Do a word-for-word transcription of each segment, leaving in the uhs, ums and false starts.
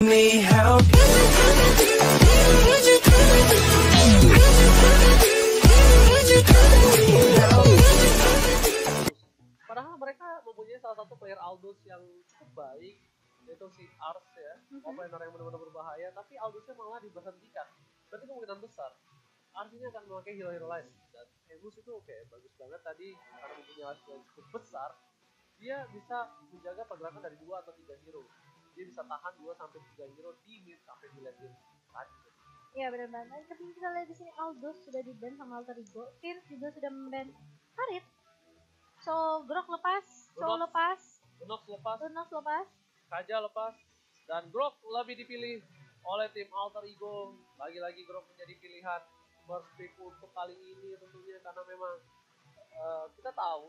Need help. Padahal mereka mempunyai salah satu player Aldous yang cukup baik, yaitu si Ars ya, operator yang benar-benar berbahaya, tapi Aldous-nya malah diberhentikan. Berarti kemungkinan besar Artinya akan memakai hero hero lain. Dan Ebuz itu oke, okay, bagus banget tadi karena mempunyai life yang cukup besar, dia bisa menjaga pergerakan dari dua atau tiga hero. Dia bisa tahan dua sampai tiga hero di mid sampai di late game tadi. Iya benar banget. Tapi kita lihat di sini Aldous sudah di-ban sama Alter Ego, Harith juga sudah memban Harith. So Grock lepas, Lunox lepas, Lunox lepas, Lunox lepas, Changel lepas, dan Grock lebih dipilih oleh tim Alter Ego. Lagi-lagi Grock menjadi pilihan Murphy untuk kali ini tentunya, karena memang uh, kita tahu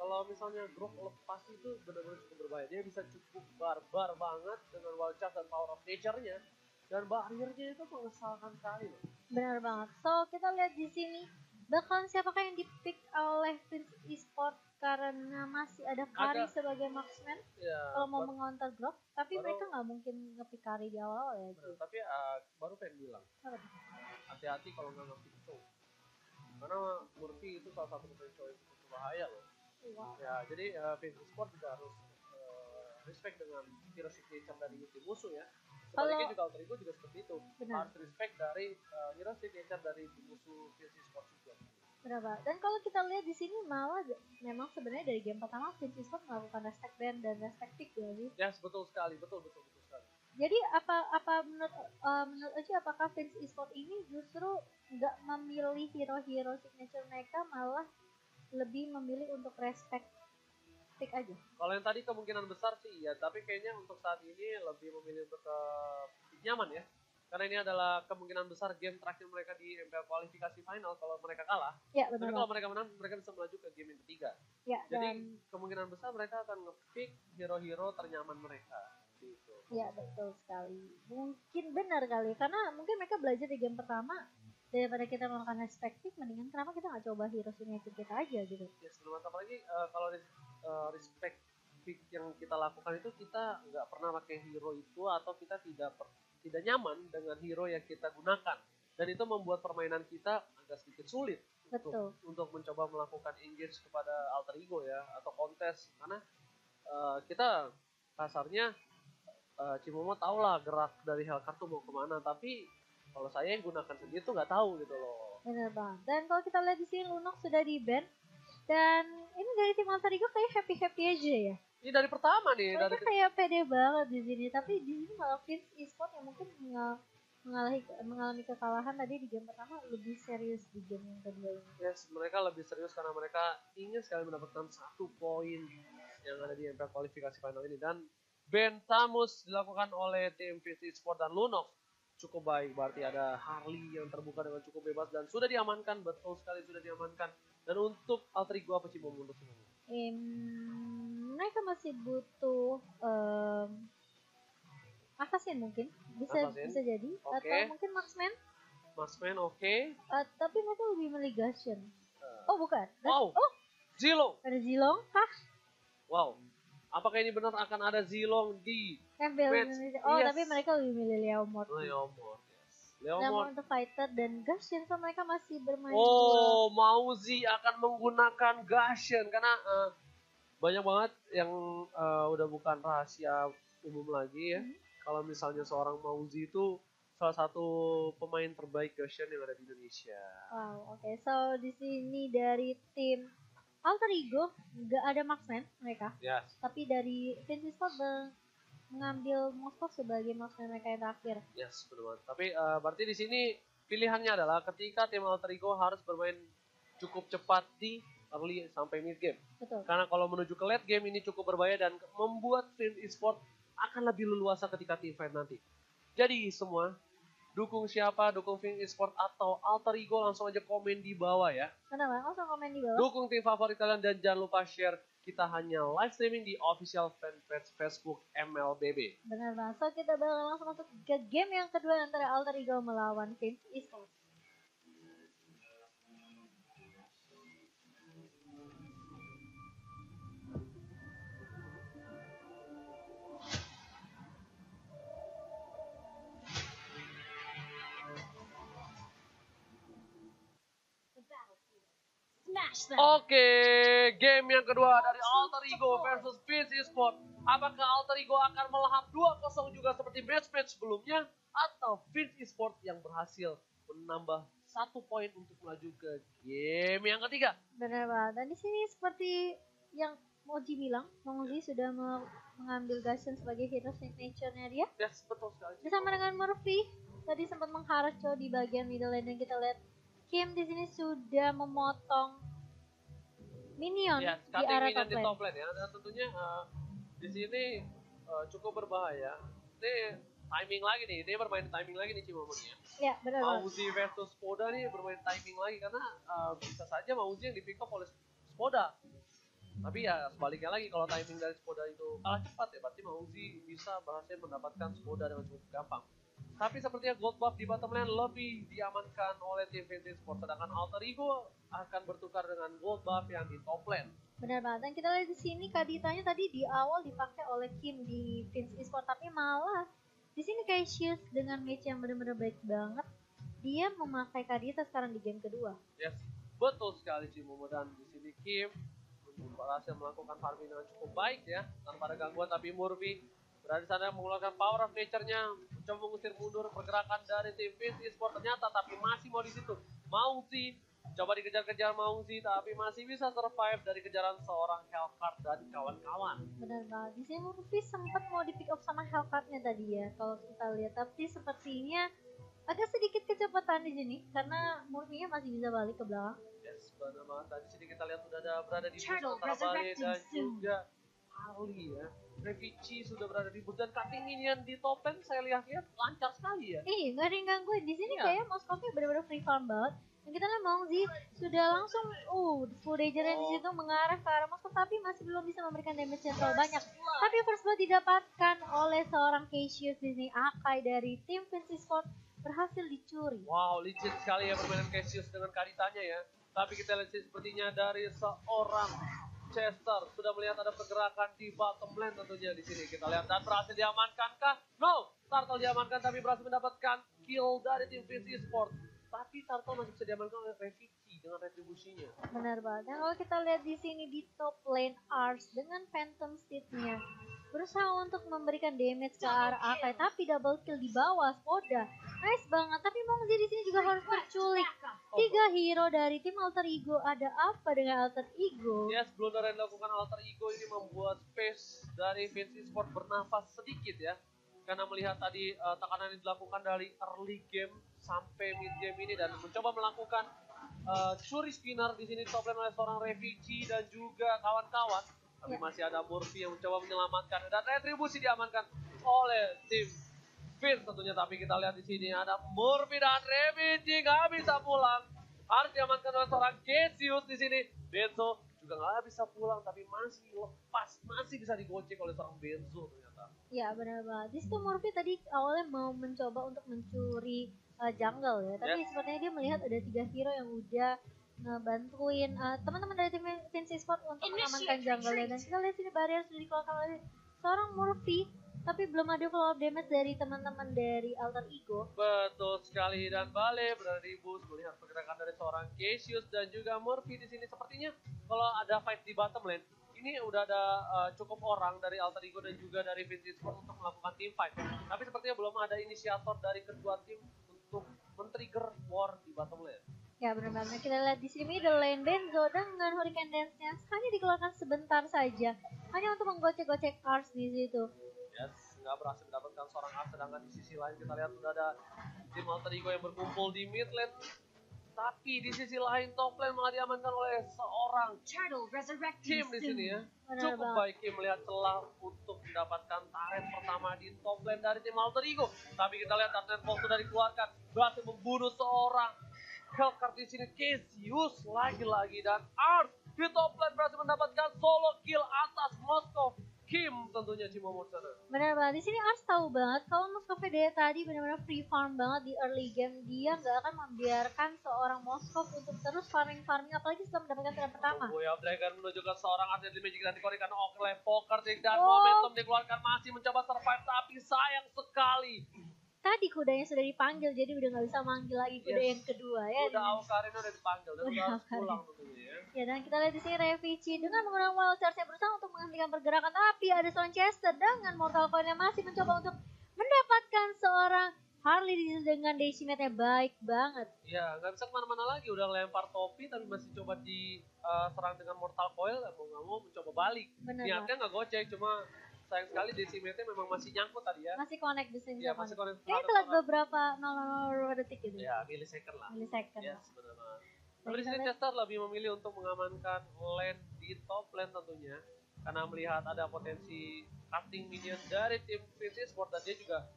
kalau misalnya Grock lepas itu benar-benar cukup berbahaya. Dia bisa cukup barbar banget dengan wild charge dan power of nature-nya, dan barriernya itu mengesalkan kali loh. Benar banget. So kita lihat di sini bahkan siapakah yang dipick oleh Vins Esports karena masih ada Kari sebagai marksman ya, kalau mau mengonter Grock, tapi baru, mereka nggak mungkin ngepick Kari di awal ya. Bener, tapi uh, baru pengen bilang hati-hati kalau nggak ngepick Chow, karena Murphy itu salah satu pemain Chow yang cukup bahaya loh. Wow. Ya, jadi uh, Vins Esports juga harus uh, respect dengan hero signature dari tim musuh ya. Sebaliknya juga Alter Ego juga seperti itu. Benar. Harus respect dari uh, hero signature dari tim musuh Vins Esports juga. Benar. Dan kalau kita lihat di sini malah memang sebenarnya dari game pertama Vins Esports melakukan respect ban dan respect pick ya sih. Yes, betul sekali, betul betul betul sekali. Jadi apa apa menurut uh, menurut Oji apakah Vins Esports ini justru nggak memilih hero-hero signature mereka, malah lebih memilih untuk respect pick aja? Kalau yang tadi kemungkinan besar sih ya, tapi kayaknya untuk saat ini lebih memilih untuk ke nyaman ya, karena ini adalah kemungkinan besar game terakhir mereka di M L B B kualifikasi final. Kalau mereka kalah ya, benar, tapi kalau mereka menang mereka bisa melaju ke game yang ketiga ya, jadi dan kemungkinan besar mereka akan nge-pick hero-hero ternyaman mereka gitu. Ya betul sekali, mungkin benar kali, karena mungkin mereka belajar di game pertama. Daripada kita melakukan respective, mendingan kenapa kita nggak coba hero signature kita aja gitu. Ya sebelum apalagi uh, kalau uh, respective yang kita lakukan itu kita nggak pernah pakai hero itu, atau kita tidak per, tidak nyaman dengan hero yang kita gunakan, dan itu membuat permainan kita agak sedikit sulit. Betul. Untuk, untuk mencoba melakukan engage kepada Alter Ego ya, atau kontes, karena uh, kita kasarnya uh, Cimomo tau lah gerak dari Hellcard tuh mau kemana, tapi kalau saya yang gunakan sendiri tuh nggak tahu gitu loh. Benar banget. Dan kalau kita lihat di sini Lunox sudah di ban, dan ini dari tim Alter Ego kayak happy happy aja ya. Ini dari pertama nih. Mereka dari kayak pede banget di sini, tapi di sini malah Vins Esports yang mungkin mengal mengalami mengalami kekalahan tadi di game pertama lebih serius di game yang kedua ini. Yes, mereka lebih serius karena mereka ingin sekali mendapatkan satu poin yang ada di M P L kualifikasi final ini, dan ban Tamus dilakukan oleh tim Vins Esports dan Lunox. Cukup baik, berarti ada Harley yang terbuka dengan cukup bebas dan sudah diamankan, betul sekali sudah diamankan. Dan untuk Alter Ego apa sih bom untuk semuanya? Hmm, mereka masih butuh um, assassin mungkin, bisa assassin, bisa jadi, okay, atau mungkin marksman. Marksman oke. Okay. Uh, tapi mereka lebih milih Gashan. Uh, oh bukan? Wow. Oh, Zilong. Ada Zilong, kah? Wow. Apakah ini benar akan ada Zilong di match? Oh yes, tapi mereka lebih milih Leomord. Leomord, yes. Leomord untuk fighter, dan Gashan so mereka masih bermain. Oh, Mauzi akan menggunakan Gashan karena uh, banyak banget yang uh, udah bukan rahasia umum lagi ya. Hmm. Kalau misalnya seorang Mauzi itu salah satu pemain terbaik Gashan yang ada di Indonesia. Wow, oke. Okay. So di sini dari tim Alter Ego nggak ada marksman mereka, yes, tapi dari Vins Esports mengambil Moskow sebagai marksman mereka yang terakhir. Yes, benar. Tapi uh, berarti di sini pilihannya adalah ketika tim Alter Ego harus bermain cukup cepat di early sampai mid game. Betul. Karena kalau menuju ke late game ini cukup berbahaya dan membuat Vins Esports akan lebih leluasa ketika tim fight nanti. Jadi semua dukung siapa? Dukung Vins Esports atau Alter Ego? Langsung aja komen di bawah ya. Kenapa? Langsung komen di bawah. Dukung tim favorit kalian dan jangan lupa share. Kita hanya live streaming di official fanpage Facebook M L B B. Benar banget. So kita bakal langsung masuk ke game yang kedua antara Alter Ego melawan Vins Esports. Oke, game yang kedua dari Alter Ego versus Vins Esports. Apakah Alter Ego akan melahap dua kosong juga seperti match-match sebelumnya? Atau Vins Esports yang berhasil menambah satu poin untuk melaju ke game yang ketiga? Benar banget, dan di sini seperti yang Mauzi bilang, Mauzi sudah mengambil Gashan sebagai hero signature-nya dia. Yes, betul sekali. Bersama dengan Murphy, tadi sempat mengharco di bagian middle lane, dan kita lihat Kim di sini sudah memotong minion ya, di arah minion top, lane. Di top lane ya. Dan tentunya uh, di sini uh, cukup berbahaya. Ini timing lagi nih, dia bermain timing lagi nih Cimamunnya. Ya benar. Mauzi versus Spoda nih bermain timing lagi karena uh, bisa saja Mauzi yang di pick up oleh Spoda. Tapi ya sebaliknya lagi, kalau timing dari Spoda itu kalah cepat ya, berarti Mauzi bisa berhasil mendapatkan Spoda dengan cukup gampang. Tapi sepertinya gold buff di bottom lane lebih diamankan oleh tim Vins Esports, sedangkan Alter Ego akan bertukar dengan gold buff yang di top lane. Benar banget, dan kita lihat di sini Kaditanya tadi di awal dipakai oleh Kim di Vins Esports, tapi malah di sini Kayceus dengan match yang benar-benar baik banget, dia memakai Kadiat sekarang di game kedua. Yes, betul sekali Cimomo, dan di sini Kim berhasil melakukan farming dengan cukup baik ya, tanpa ada gangguan, tapi Murphy berada di sana mengeluarkan power of nature-nya, mencoba mengusir mundur pergerakan dari tim Vins Esports ternyata, tapi masih mau di situ. Mauzi coba dikejar-kejar Mauzi, tapi masih bisa survive dari kejaran seorang Hellcard dan kawan-kawan. Benar banget, di sini Murphy sempat mau di pick up sama Hellcard-nya tadi ya, kalau kita lihat, tapi sepertinya agak sedikit kecepatan di sini karena Murphy-nya masih bisa balik ke belakang. Yes, benar banget. Tadi sini kita lihat sudah ada berada di Tartle balik dan juga Harley ya. Revicin sudah berada di bus, dan cutting minion di top lane saya lihatnya lancar sekali ya. Iya, nggak ada yang gangguin di sini ya. Kayak Moskownya benar-benar free farm banget. Dan kita lihat Mongzy sudah langsung uh full danger-nya oh. di situ mengarah ke arah Moskow, tapi masih belum bisa memberikan damage yang terlalu banyak. Blood. Tapi first blood didapatkan oleh seorang Kayceus di sini. Akai dari tim Vins Esports berhasil dicuri. Wow, licin sekali ya permainan Kayceus dengan karitanya ya. Tapi kita lihat sepertinya dari seorang Chester sudah melihat ada pergerakan di bottom lane tentunya di sini. Kita lihat dan berhasil diamankan kah? No, Tartle diamankan tapi berhasil mendapatkan kill dari tim Vins Esports. Tapi Tartle masih bisa diamankan oleh Revicin dengan retribusinya. Benar banget. Kalau kita lihat di sini di top lane Ars dengan Phantom Steed-nya berusaha untuk memberikan damage ke arah Akai, tapi double kill di bawah Spoda. Nice banget, tapi Mongzy di sini juga harus menculik tiga hero dari tim Alter Ego. Ada apa dengan Alter Ego? Yes, blunder yang dilakukan Alter Ego ini membuat space dari Vins Esports bernafas sedikit ya. Karena melihat tadi uh, tekanan yang dilakukan dari early game sampai mid game ini, dan mencoba melakukan uh, curi spinner di sini top lane oleh seorang Revicin dan juga kawan-kawan. Tapi yeah. masih ada Murphy yang mencoba menyelamatkan, dan retribusi diamankan oleh tim Vins tentunya, tapi kita lihat di sini ada Murphy dan Revicin nggak bisa pulang. Harus diamankan oleh seorang Kayceus di sini. Benzo juga nggak bisa pulang, tapi masih lepas, masih bisa digocek oleh seorang Benzo ternyata. Ya benar banget. Di situ Murphy tadi awalnya mau mencoba untuk mencuri uh, jungle ya, tapi yes. sepertinya dia melihat ada tiga hero yang udah ngebantuin uh, teman-teman dari tim Vins Esports untuk mengamankan jungle. Dan kita lihat sini barrier sudah dikeluarkan oleh seorang Murphy, tapi belum ada follow up damage dari teman-teman dari Alter Ego. Betul sekali, dan balik berada di bus melihat pergerakan dari seorang Kayceus dan juga Murphy di sini. Sepertinya kalau ada fight di bottom lane, ini udah ada uh, cukup orang dari Alter Ego dan juga dari Vins Esports untuk melakukan team fight. Tapi sepertinya belum ada inisiator dari kedua tim untuk men-trigger war di bottom lane. Ya benar-benar kita lihat di sini middle lane Benzo dengan Hurricane Dance-nya hanya dikeluarkan sebentar saja, hanya untuk menggocek-gocek Ars di situ. Yes, nggak berhasil mendapatkan seorang Arth, sedangkan di sisi lain kita lihat sudah ada tim Alter Ego yang berkumpul di mid lane. Tapi di sisi lain top lane malah diamankan oleh seorang Kim di sini ya. Cukup baik Kim melihat celah untuk mendapatkan turret pertama di top lane dari tim Alter Ego. Tapi kita lihat turret fokus sudah dikeluarkan, berhasil membunuh seorang Hellcard di sini, Kayceus lagi-lagi, dan Arth di top lane berhasil mendapatkan solo kill atas Moskow. Kim tentunya Cimomo sana. Benar banget, di sini Ars tahu banget kalau Moskow dia tadi benar-benar free farm banget di early game. Dia nggak akan membiarkan seorang Moskow untuk terus farming-farming, apalagi setelah mendapatkan turn pertama. Oh ya, Dragon menuju ke seorang Ars di magic dan dikeluarkan oleh Poker Tick, dan oh. momentum dikeluarkan masih mencoba survive, tapi sayang sekali. tadi kudanya sudah dipanggil, jadi udah nggak bisa manggil lagi kuda yes. yang kedua ya. Udah awal Karin udah dipanggil, udah harus pulang tentunya ya. Ya, dan kita lihat di sini Revicin dengan menggunakan wild charge-nya berusaha untuk menghentikan pergerakan, tapi ada seorang Chester dengan mortal coil-nya masih mencoba untuk mendapatkan seorang Harley di situ dengan decimetnya baik banget. Ya, nggak bisa kemana-mana lagi, udah lempar topi tapi masih coba diserang uh, dengan mortal coil, mau nggak mau mencoba balik. Bener, niatnya nggak gocek, cuma sayang sekali decimetnya memang masih nyangkut tadi ya. Masih connect di sini. Ya, masih connect. Kayak telat beberapa nol koma nol detik gitu. Ya, milisecond lah. Milisecond. Ya, sebenarnya. Tapi di sini Chester lebih memilih untuk mengamankan lane di top lane tentunya, karena melihat ada potensi casting minion dari tim Vins Esports dan dia juga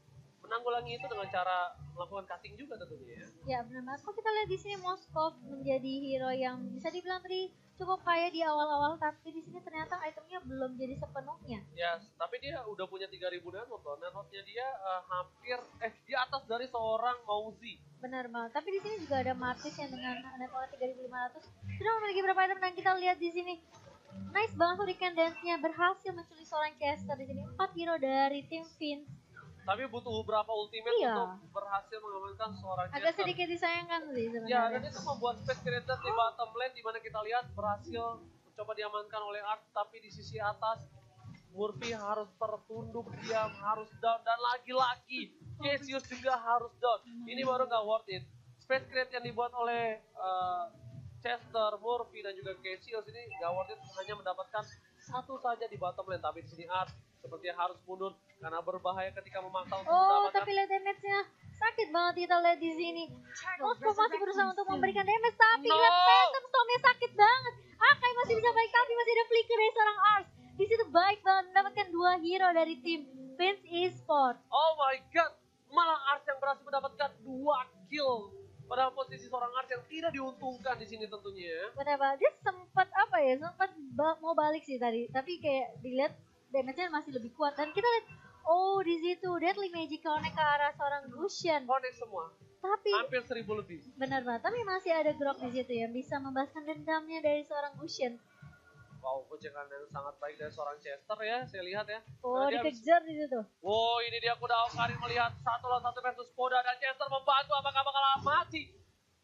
menanggulangi itu dengan cara melakukan cutting juga tentunya ya. Ya, benar. Kok kita lihat di sini Moskow menjadi hero yang bisa dibilang tadi cukup kaya di awal-awal, tapi di sini ternyata itemnya belum jadi sepenuhnya. Ya, yes, tapi dia udah punya tiga ribu network. Networknya dia uh, hampir eh di atas dari seorang Mauzi. Benar banget. Tapi di sini juga ada Marcus yang dengan network tiga ribu lima ratus sudah memiliki berapa item, dan kita lihat di sini nice banget weekend dance-nya, berhasil menculik seorang Chester di sini. Empat hero dari tim Vins. Tapi butuh berapa ultimate iya. untuk berhasil mengamankan seorang Chester. Agak sedikit disayangkan sih sebenarnya. Ya, dan itu membuat space creator di bottom lane, di mana kita lihat berhasil mencoba diamankan oleh Arth, tapi di sisi atas Murphy harus tertunduk diam, harus down, dan lagi-lagi Kayceus juga harus down. Ini baru nggak worth it. Space creator yang dibuat oleh uh, Chester, Murphy, dan juga Kayceus ini nggak worth it, hanya mendapatkan satu saja di bottom lane, tapi di sini Arth sepertinya harus mundur karena berbahaya ketika memantau. Oh, tapi lihat damage-nya sakit banget, kita lihat di sini. Moskow masih berusaha untuk memberikan damage, tapi no. lihat Phantom Storm-nya sakit banget. Akai masih bisa baik, tapi masih ada flicker dari seorang Ars. Di situ baik banget mendapatkan dua hero dari tim Vins Esports. Oh my god, malah Ars yang berhasil mendapatkan dua kill. Padahal posisi seorang Ars yang tidak diuntungkan di sini tentunya. Benar, dia sempat apa ya? Sempat ba mau balik sih tadi, tapi kayak dilihat damage-nya masih lebih kuat, dan kita lihat, oh di situ Deadly Magic connect ke arah seorang Gusion. Connect semua. Tapi hampir seribu lebih. Benar banget, tapi masih ada Grock di situ yang bisa membahaskan dendamnya dari seorang Gusion. Wow, gocekan yang sangat baik dari seorang Chester ya, saya lihat ya. Oh, nah, dikejar di situ. Wow, ini dia kuda Karin melihat satu lawan satu versus Spoda, dan Chester membantu, apakah bakal mati?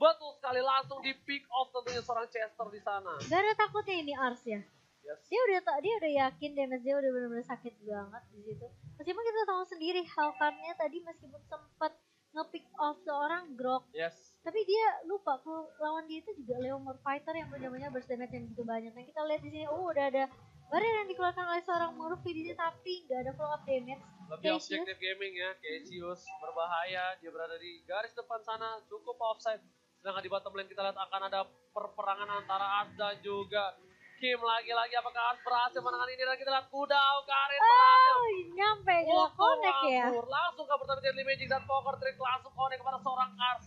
Betul sekali, langsung di pick off tentunya seorang Chester di sana. Gak ada takutnya ini Ars ya. Yes. Dia udah tak dia udah yakin damage dia udah benar-benar sakit banget di situ. Meskipun kita tahu sendiri Hellcard-nya tadi meskipun sempat nge-pick off seorang Grock. Yes. Tapi dia lupa kalau lawan dia itu juga Leomord fighter yang punya-punya burst damage yang begitu banyak. Nah, kita lihat di sini oh udah ada barrier yang dikeluarkan oleh seorang Murphy di sini, tapi nggak ada follow up damage. Lebih Kayceus. Objektif gaming ya, Kayceus berbahaya, dia berada di garis depan sana, cukup offside. Sedangkan di bottom lane kita lihat akan ada perperangan antara Ars dan juga Kim lagi-lagi, apakah Ars berhasil menangani ini? Dan kita lihat kuda Karin berhasil. Oh, nyampe juga connect ya. Langsung ke pertandingan Deadly Magic dan Poker Trick langsung connect kepada seorang Ars.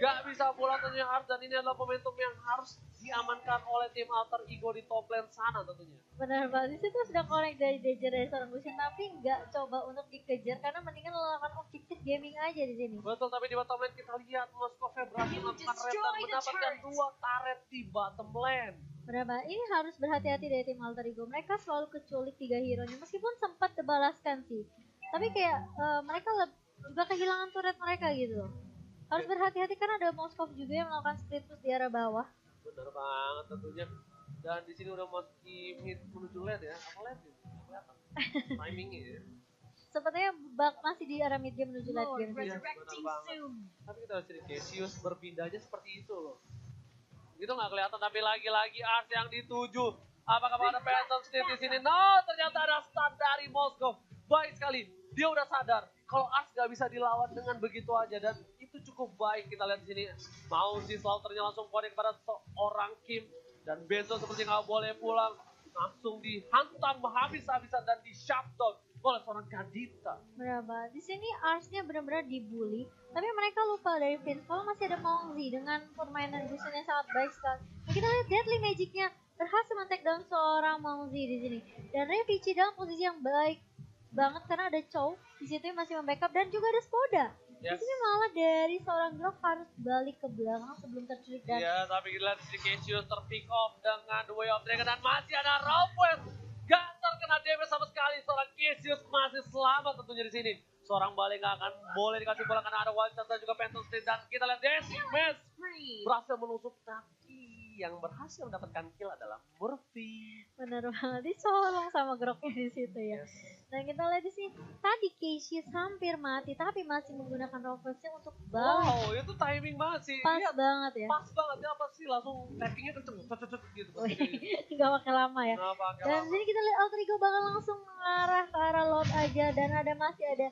Gak bisa pulang tentunya Ars, dan ini adalah momentum yang harus diamankan oleh tim Alter Ego di top lane sana tentunya. Benar banget, disitu sudah connect dari danger dari seorang Gusion, tapi nggak coba untuk dikejar karena mendingan melakukan objektif gaming aja di sini. Betul, tapi di bottom lane kita lihat Moskow berhasil melakukan red dan mendapatkan dua turret di bottom lane. Berapa? Ini harus berhati-hati dari tim Alter Ego. Mereka selalu keculik tiga hero-nya meskipun sempat dibalaskan sih. Tapi kayak uh, mereka juga kehilangan turret mereka gitu. Harus berhati-hati karena ada Moskow juga yang melakukan split push di arah bawah. Benar banget tentunya. Dan di sini udah mau hit menuju lane ya. Apa lane sih? Kelihatan. Timingnya ya. Sepertinya bug masih di arah mid game menuju late game. Benar banget. Tapi kita harus cari Kayceus berpindahnya seperti itu loh. Itu nggak kelihatan, tapi lagi-lagi Ars yang dituju. Apakah ada Phantom Steam di sini? No, ternyata ada stun dari Moskow. Baik sekali, dia udah sadar kalau Ars nggak bisa dilawan dengan begitu aja, dan itu cukup baik. Kita lihat di sini, Mauzi slaughternya langsung connect pada seorang Kim, dan Benzo seperti nggak boleh pulang, langsung dihantam habis-habisan dan di shutdown oleh seorang Kadiat. Berapa? Di sini Arsnya benar-benar dibully, tapi mereka lupa dari Vins kalau masih ada Mongzy dengan permainan Gusion yang sangat baik sekali. Nah, kita lihat Deadly Magic-nya berhasil men-take down seorang Mongzy di sini. Dan Revici dalam posisi yang baik banget karena ada Chow di situ yang masih membackup, dan juga ada Spoda. Yes. Di sini malah dari seorang Grock harus balik ke belakang sebelum terculik dan. Iya, tapi kita lihat si Kayceus terpick off dengan the way of dragon, dan masih ada Rope. Gak terkena damage sama sekali, seorang Kayceus masih selamat tentunya di sini. Seorang balik nggak akan boleh dikasih bola karena ada Wild Chester juga Phantom State. Dan kita lihat yes, Mes berhasil menusuk kaki. Yang berhasil mendapatkan kill adalah Murphy. Benar banget, dicolong sama Grocknya di situ ya. Yes. Dan kita lihat di sini tadi Kayceus hampir mati tapi masih menggunakan roversnya untuk balik. Wow, itu timing banget sih. Pas ya, banget ya. Pas banget ya, apa sih langsung tappingnya kenceng, tetet gitu. Gak pakai lama ya. Pake dan sini kita lihat Alter Ego bakal langsung mengarah ke arah lot aja dan ada masih ada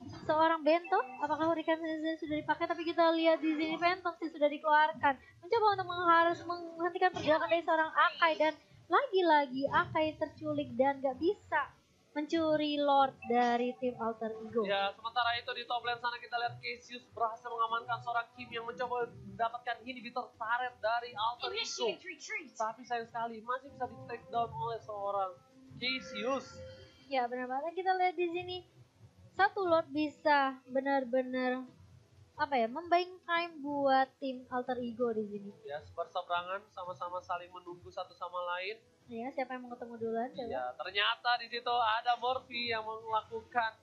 seorang Bento, apakah Hurricane sudah dipakai? Tapi kita lihat di sini Phantom sih sudah dikeluarkan. Mencoba untuk harus menghentikan pergerakan dari seorang Akai dan lagi-lagi Akai terculik dan gak bisa mencuri Lord dari tim Alter Ego. Ya, sementara itu di top lane sana kita lihat Kayceus berhasil mengamankan seorang Kim yang mencoba mendapatkan inhibitor turret dari Alter Ego. Tapi sayang sekali masih bisa di take down oleh seorang Kayceus. Ya, benar banget kita lihat di sini. Satu Lord bisa benar-benar apa ya membayang time buat tim Alter Ego di sini. Ya, berseberangan sama-sama saling menunggu satu sama lain. Iya, siapa yang mau ketemu duluan? Iya, ternyata di situ ada Murphy yang melakukan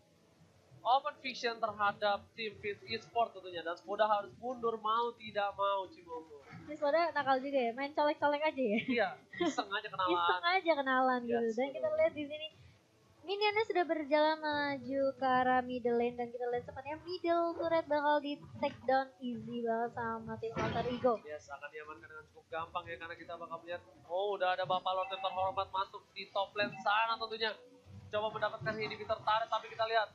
open vision terhadap tim Vins Esports tentunya dan Spoda harus mundur mau tidak mau Cimogo. Ini Spoda nakal juga ya, main colek-colek aja ya. Iya, iseng aja kenalan. Iseng aja kenalan gitu. Yes, dan kita lihat di sini minionnya sudah berjalan maju ke arah middle lane dan kita lihat sepertinya middle turret bakal di take down easy banget sama tim Alter Ego. Yes, akan diamankan dengan cukup gampang ya karena kita bakal melihat oh udah ada Bapak Lord yang terhormat masuk di top lane sana tentunya. Coba mendapatkan inhibitor turret tapi kita lihat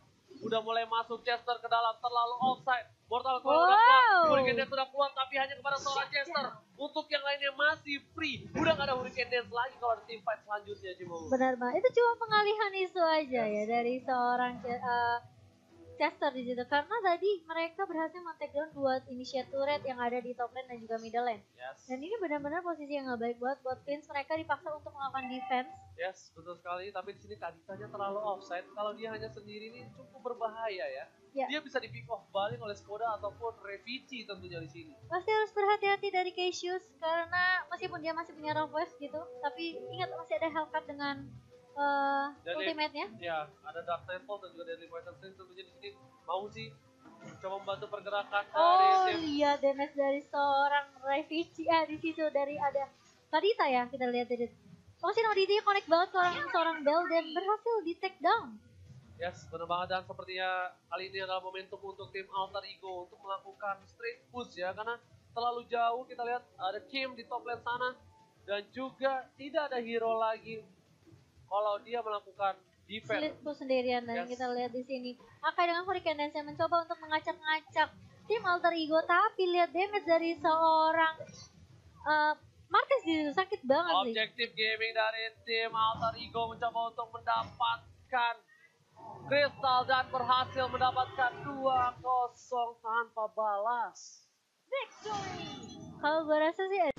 udah mulai masuk Chester ke dalam terlalu offside. Mortal Kombat wow. Keluar, Hurricane Dance sudah keluar tapi hanya kepada seorang Chester. Untuk yang lainnya masih free, udah gak ada Hurricane Dance lagi kalau ada tim fight selanjutnya Cimo. Benar banget, itu cuma pengalihan isu aja yes. Ya dari seorang uh, Chester di situ. Karena tadi mereka berhasil men-take down dua initiate turret yang ada di top lane dan juga middle lane. Yes. Dan ini benar-benar posisi yang gak baik buat buat Vins, mereka dipaksa untuk melakukan defense. Yes, betul sekali. Tapi di sini Kaditanya terlalu offside. Kalau dia hanya sendiri ini cukup berbahaya ya. Ya. Dia bisa di-pick off balik oleh Spoda ataupun Revicin tentunya di sini. Pasti harus berhati-hati dari Kayceus karena meskipun dia masih punya Rockwaves gitu, tapi ingat masih ada Hellcat dengan uh, ultimate-nya. Ya, ada Dark Temple dan juga Deadly Poison Sting tentunya di sini. Mauzi coba membantu pergerakan oh, dari tim. Oh iya, damage dari seorang Revicin ah, di situ dari ada Kadita ya kita lihat tadi. Mauzi sama Kadita connect banget ke orang seorang Bell dan berhasil di take down. Yes, benar banget dan sepertinya kali ini adalah momentum untuk tim Alter Ego untuk melakukan straight push ya karena terlalu jauh kita lihat ada Kim di top lane sana dan juga tidak ada hero lagi kalau dia melakukan defense. Sulit push sendirian dan yes. Kita lihat di sini Akai dengan Hurricane Dance yang mencoba untuk mengacak-ngacak tim Alter Ego tapi lihat damage dari seorang uh, Marcus di sakit banget sih. Objektif gaming dari tim Alter Ego mencoba untuk mendapatkan Crystal dan berhasil mendapatkan dua kosong tanpa balas. Victory. Kalau gue rasa sih